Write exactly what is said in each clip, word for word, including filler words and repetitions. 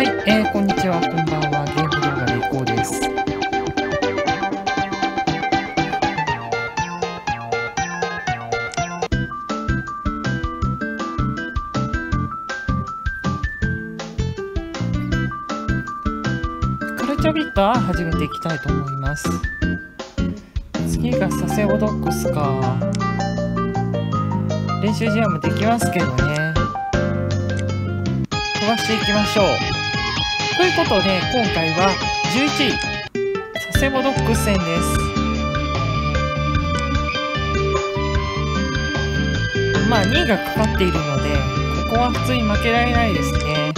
はい、えー、こんにちは、こんばんは。ゲーム動画でいこうです。カルチャビッター始めていきたいと思います。次が佐世保ドッグスか。練習試合もできますけどね。飛ばしていきましょう。ということで、今回はじゅういちい、佐世保ドッグス戦です。まあ、にいがかかっているので、ここは普通に負けられないですね。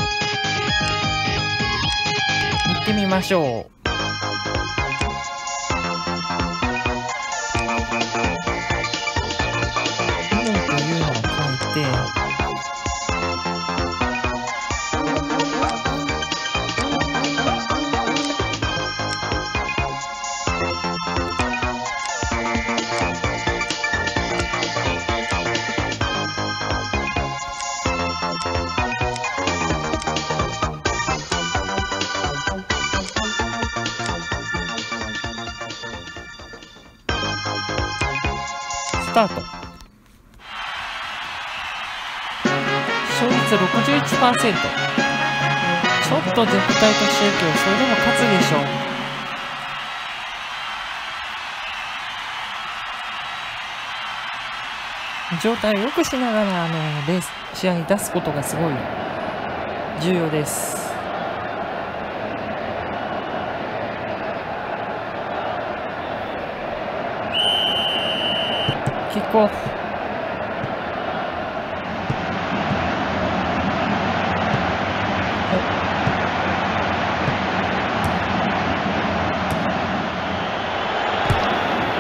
行ってみましょう。スタート。勝率 ろくじゅういちパーセント。 ちょっと絶対と宗教、それでも勝つでしょう。状態を良くしながらあのレース試合に出すことがすごい重要です。キックオフ。ちょっ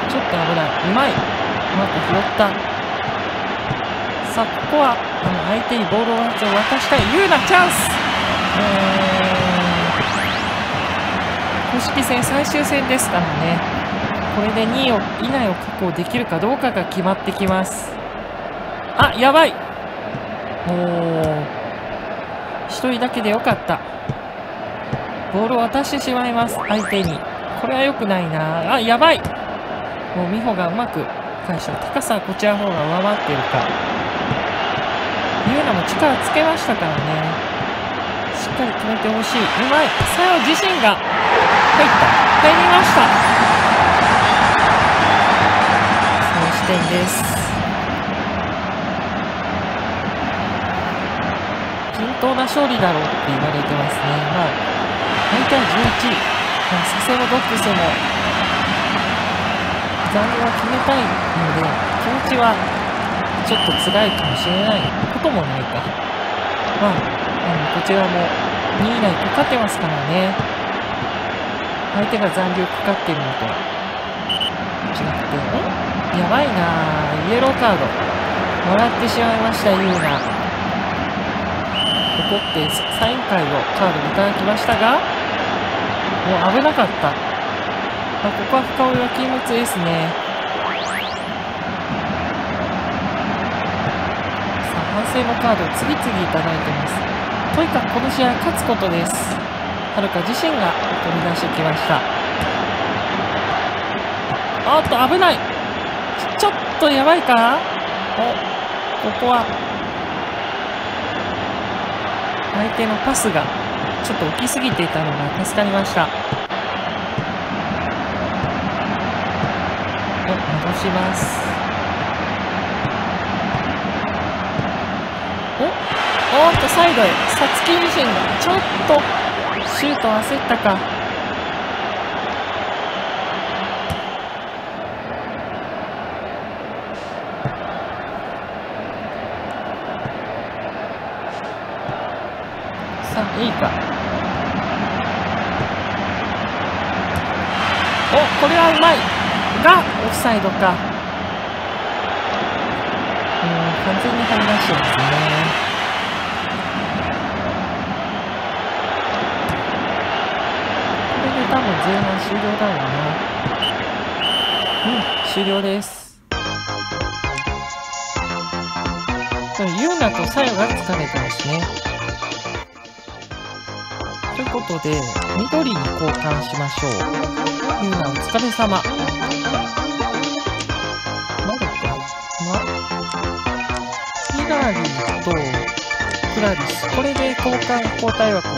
と危ない。うまい。うまく拾った。さあ、ここはあの相手にボールを渡したい。優なチャンス。えー、公式戦最終戦ですからね。これでにいを以内を確保できるかどうかが決まってきます。あ、やばい。おー、ひとりだけでよかった。ボールを渡してしまいます、相手に。これは良くないな。あ、やばい。もう美穂がうまく返した。高さはこちらの方が上回っているか。優奈も力つけましたからね。しっかり決めてほしい。うまい。さよ自身が入った。入りました。点です。均等な勝利だろうって言われてますね。まあ大体じゅういちい、まあ、佐世保ドッグスも残留は決めたいので気持ちはちょっと辛いかもしれないこともないか。まあ、うん、こちらもにい以内かかってますからね。相手が残留かかっているのと違ってね。やばいな。イエローカードもらってしまいました、優奈。怒ってサイン会をカードにいただきましたが、もう危なかった。あ、ここは深追いは禁物ですね。さあ、反省のカードを次々いただいてます。とにかくこの試合勝つことです。はるか自身が飛び出してきました。あっと、危ない。ちょっとやばいか。お、ここは相手のパスがちょっと大きすぎていたのが助かりました。お、戻します。お、おっとサイドへ。さつき自身がちょっとシュート焦ったか。いいか。お、これはうまいがオフサイドか。うん、完全に張り出してますね。これで多分前半終了だろうな。うん、終了です。優奈とさよが疲れてますね。いうことで、緑に交換しましょう。みんなお疲れ様。まだかな。ヒラリとクラリス。これで交換交代枠を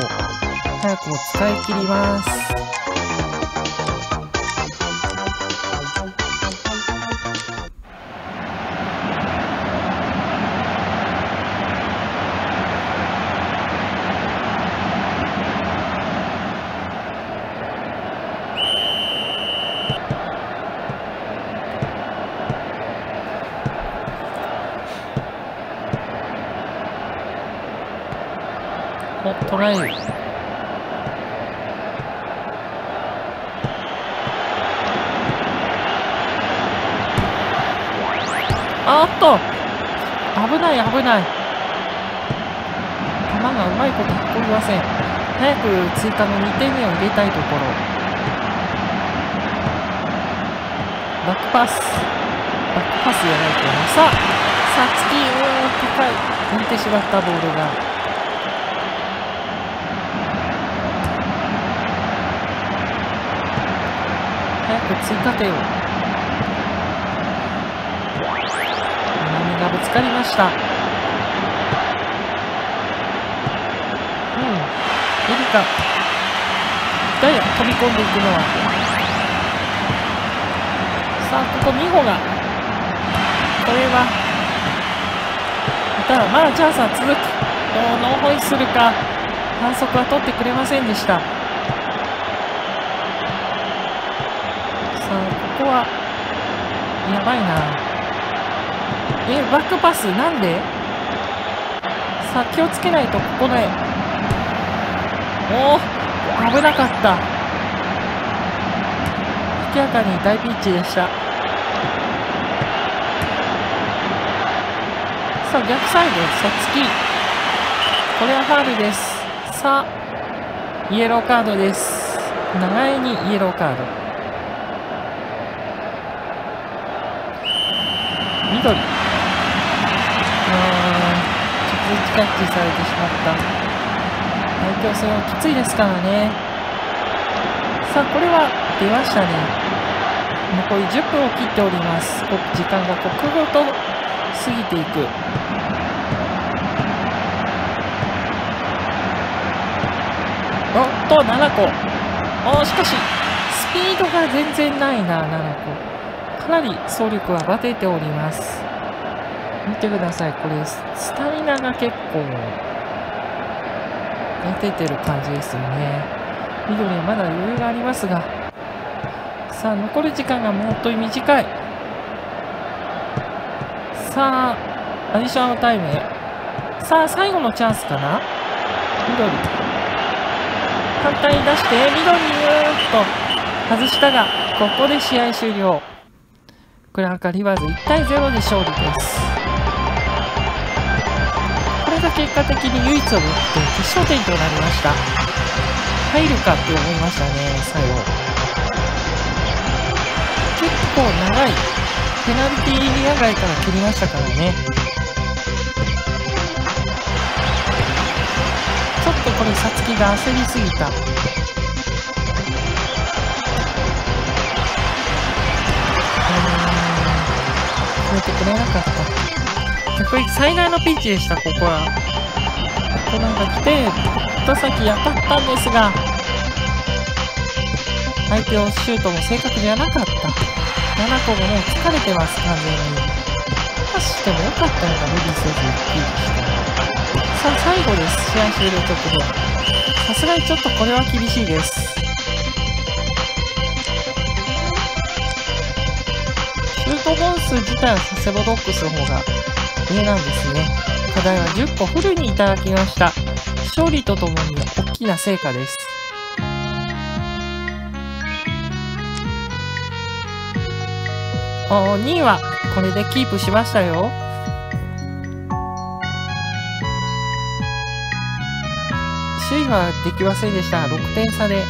早くも使い切ります。トライ。こあっと、危ない危ない。球がうまいこと運びません。早く追加のにてんめを入れたいところ。バックパス、バックパスじゃないけど、さあさつき、うーん高い、浮いてしまったボールが。追加点を。波がぶつかりました。うん、エリカ。ダイヤ飛び込んでいくのは。さあ、ここミホが。これは。ただ、まだチャンスは続く。もうノーホイッスルか。反則は取ってくれませんでした。ここはやばいな。え、バックパスなんで。さあ気をつけないと。ここでおお危なかった。明らかに大ピンチでした。さあ逆サイド、さつき、これはファウルです。さあイエローカードです。長江にイエローカード。緑。ああ、直接キャッチされてしまった。相手はそれはきついですからね。さあこれは出ましたね。残りじゅっぷんを切っております。時間が刻々と過ぎていく。おっとななこ。おー、しかしスピードが全然ないな。ななこかなり走力はバテております。見てください、これスタミナが結構バテてる感じですよね。緑はまだ余裕がありますが、さあ残る時間がもっと短い。さあアディショナルタイムへ。さあ最後のチャンスかな。緑反対に出して、緑にうーっと外したが、ここで試合終了。クラーカリバーズいちたいゼロで勝利です。これが結果的に唯一を打って決勝点となりました。入るかって思いましたね。最後結構長いペナルティーエリア外から切りましたからね。ちょっとこれさつきが焦りすぎた。てくれなかった。逆に最大のピンチでした。ここはここなんか来て二先当たったんですが、相手のシュートも正確じゃなかった。ななこももう疲れてます。完全にパスしてもよかったのが無理せずいいでした。さあ最後です。試合終了直後、さすがにちょっとこれは厳しいです。シュート本数自体は佐世保ドックスの方が上なんですね。課題はじゅっこフルにいただきました。勝利とともに大きな成果です。にいはこれでキープしましたよ。首位はできませんでした。ろくてんさでし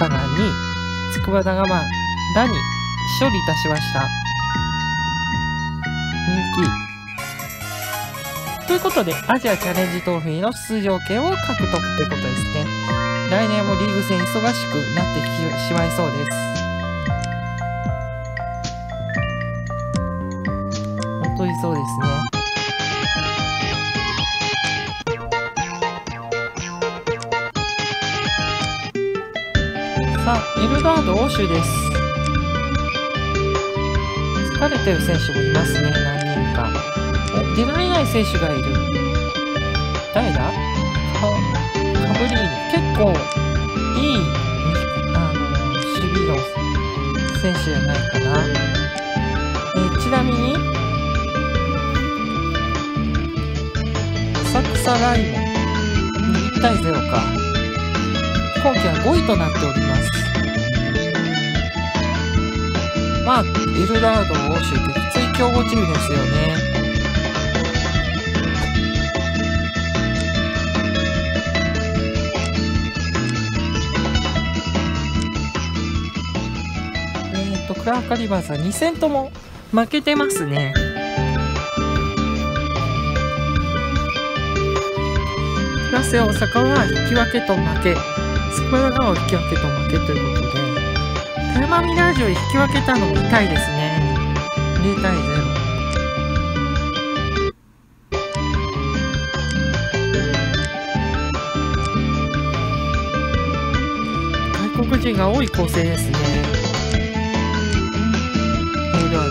たがにい、筑波長間ダニ勝利いたしました。人気ということで、アジアチャレンジトロフィーの出場権を獲得ということですね。来年もリーグ戦忙しくなってきしまいそうです。本当にそうですね。さあ、エルガード欧州です。疲れてる選手もいますね、何人か。お、出られない選手がいる。誰だ？カブリーニ。結構いい、あの、守備の選手じゃないかな。え、ちなみに、浅草ライモン。いちたいゼロか。今季はごいとなっております。まあ、エルダード欧州ってきつい強豪チームですよね。えーと、クラーク・アリバーズはに戦とも負けてますね。プラス大阪は引き分けと負け、スクワラを引き分けと負けということで、タイマミラージを引き分けたの痛いですね。にたいゼロ。外国人が多い構成ですね。エルダード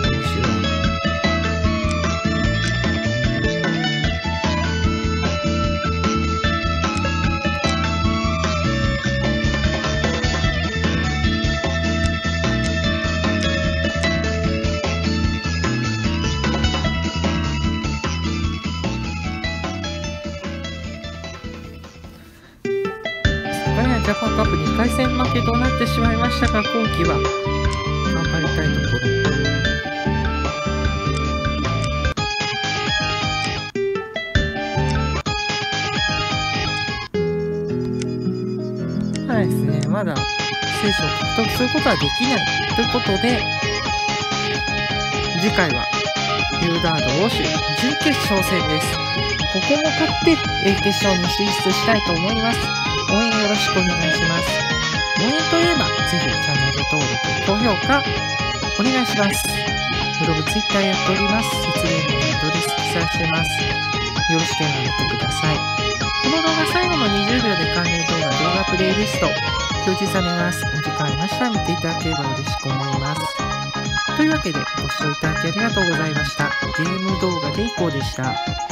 選にかい戦負けとなってしまいましたが、今季は頑張りたいところ。ただですね、まだ聖書を獲得することはできないということで、次回はエルダード欧州準決勝戦です。ここも勝って決勝に進出したいと思います。応援よろしくお願いします。応援といえば、ぜひチャンネル登録、高評価、お願いします。ブログ、ツイッターやっております。説明欄にアドレス記載してます。よろしければ見てください。この動画最後のにじゅうびょうで関連動画、動画プレイリスト、表示されます。お時間ありましたら見ていただければ嬉しく思います。というわけで、ご視聴いただきありがとうございました。ゲーム動画で以降でした。